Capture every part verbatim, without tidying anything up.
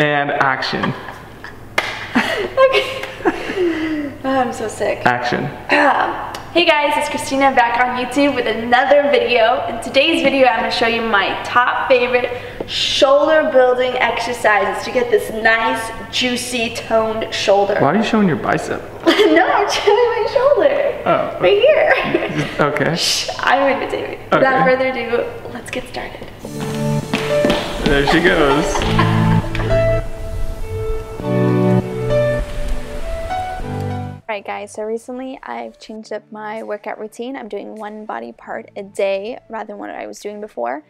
And action. Okay. Oh, I'm so sick. Action. Um, hey guys, it's Christina back on YouTube with another video. In today's video, I'm going to show you my top favorite shoulder building exercises to get this nice, juicy, toned shoulder. Why are you showing your bicep? No, I'm showing my shoulder. Oh. Right here. Okay. Shh, I'm imitating. Okay. Without further ado, let's get started. There she goes. Alright guys, so recently I've changed up my workout routine. I'm doing one body part a day rather than what I was doing before.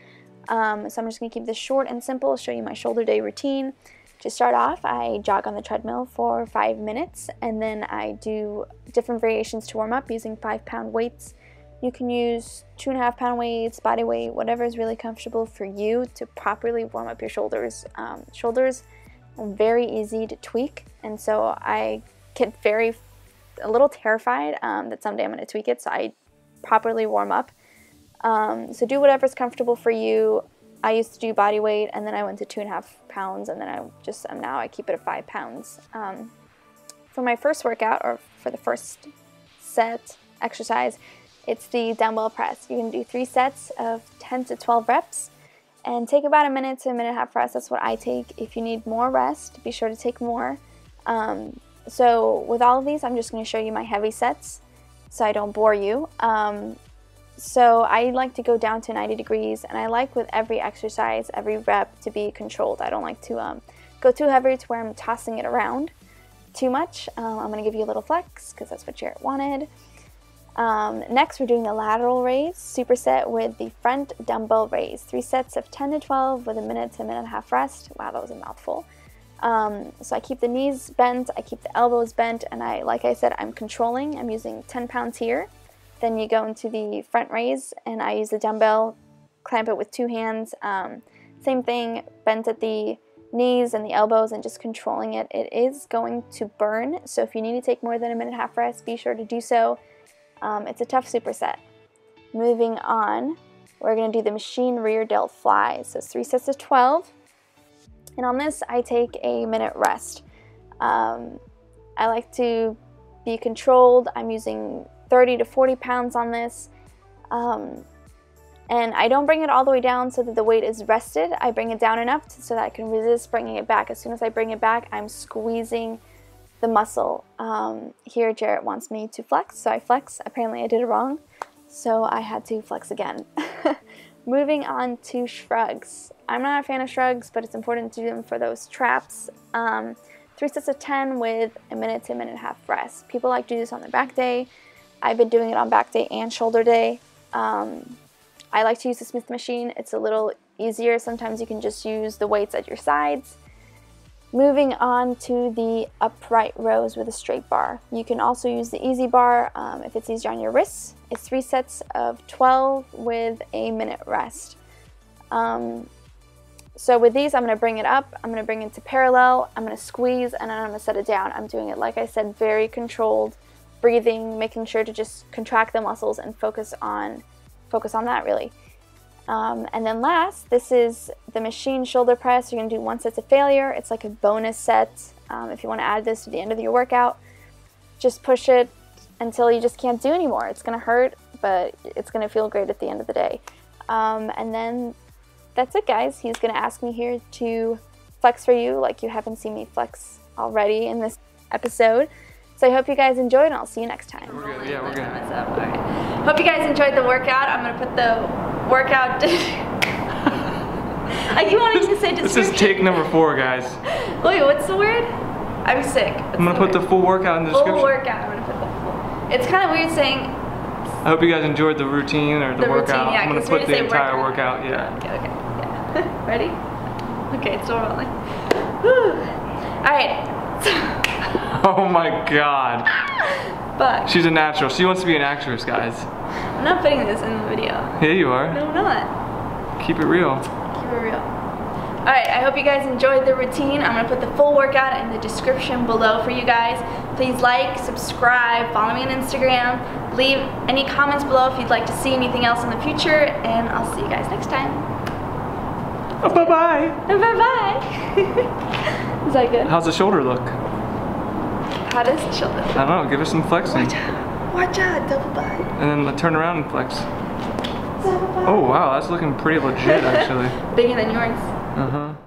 Um, so I'm just going to keep this short and simple, show you my shoulder day routine. To start off, I jog on the treadmill for five minutes and then I do different variations to warm up using five pound weights. You can use two and a half pound weights, body weight, whatever is really comfortable for you to properly warm up your shoulders. Um, shoulders are very easy to tweak, and so I get very a little terrified um, that someday I'm going to tweak it, so I properly warm up. Um, so do whatever's comfortable for you. I used to do body weight, and then I went to two and a half pounds, and then I just um, now I keep it at five pounds. Um, for my first workout, or for the first set exercise, it's the dumbbell press. You can do three sets of ten to twelve reps, and take about a minute to a minute and a half rest. That's what I take. If you need more rest, be sure to take more. Um, So with all of these, I'm just going to show you my heavy sets so I don't bore you. Um, so I like to go down to ninety degrees, and I like with every exercise, every rep to be controlled. I don't like to um, go too heavy to where I'm tossing it around too much. Um, I'm going to give you a little flex because that's what Jarrett wanted. Um, next, we're doing the lateral raise superset with the front dumbbell raise. Three sets of ten to twelve with a minute to a minute and a half rest. Wow, that was a mouthful. Um, so I keep the knees bent, I keep the elbows bent, and I, like I said, I'm controlling. I'm using ten pounds here. Then you go into the front raise, and I use the dumbbell, clamp it with two hands. Um, same thing, bent at the knees and the elbows and just controlling it. It is going to burn, so if you need to take more than a minute and a half rest, be sure to do so. Um, it's a tough superset. Moving on, we're going to do the machine rear delt fly. So it's three sets of twelve. And on this, I take a minute rest. Um, I like to be controlled. I'm using thirty to forty pounds on this. Um, and I don't bring it all the way down so that the weight is rested. I bring it down enough to, so that I can resist bringing it back. As soon as I bring it back, I'm squeezing the muscle. Um, here, Jarrett wants me to flex, so I flex. Apparently, I did it wrong, so I had to flex again. Moving on to shrugs. I'm not a fan of shrugs, but it's important to do them for those traps. Um, three sets of ten with a minute to a minute and a half rest. People like to do this on their back day. I've been doing it on back day and shoulder day. Um, I like to use the Smith machine. It's a little easier. Sometimes you can just use the weights at your sides. Moving on to the upright rows with a straight bar. You can also use the easy bar um, if it's easier on your wrists. It's three sets of twelve with a minute rest. Um, so with these, I'm going to bring it up, I'm going to bring it to parallel, I'm going to squeeze, and then I'm going to set it down. I'm doing it, like I said, very controlled, breathing, making sure to just contract the muscles and focus on, focus on that really. Um, and then last, this is the machine shoulder press. You're going to do one set to failure. It's like a bonus set. Um, if you want to add this to the end of your workout, just push it until you just can't do anymore. It's going to hurt, but it's going to feel great at the end of the day. Um, and then that's it, guys. He's going to ask me here to flex for you, like you haven't seen me flex already in this episode. So I hope you guys enjoyed, and I'll see you next time. We're good. Yeah, we're good. All right. Hope you guys enjoyed the workout. I'm going to put the workout. I keep wanting to say description. This is take number four, guys. Wait, what's the word? I'm sick. What's I'm gonna put word? the full workout in the description. Full workout. I'm gonna put the full. It's kind of weird saying. I hope you guys enjoyed the routine or the, the workout. Routine, yeah, I'm gonna put the entire workout. workout. Yeah. Okay. Okay. Yeah. Ready? Okay. It's all rolling. Whew. All right. Oh my God. But she's a natural. She wants to be an actress, guys. I'm not putting this in the video. Yeah, you are. No, I'm not. Keep it real. Keep it real. Alright, I hope you guys enjoyed the routine. I'm going to put the full workout in the description below for you guys. Please like, subscribe, follow me on Instagram. Leave any comments below if you'd like to see anything else in the future. And I'll see you guys next time. Bye-bye. Bye-bye. Is that good? How's the shoulder look? How does the shoulder look? I don't know, give her some flexing. Watch out, watch out, double bind. And then turn around and flex. Double bind. Oh wow, that's looking pretty legit actually. Bigger than yours. Uh-huh.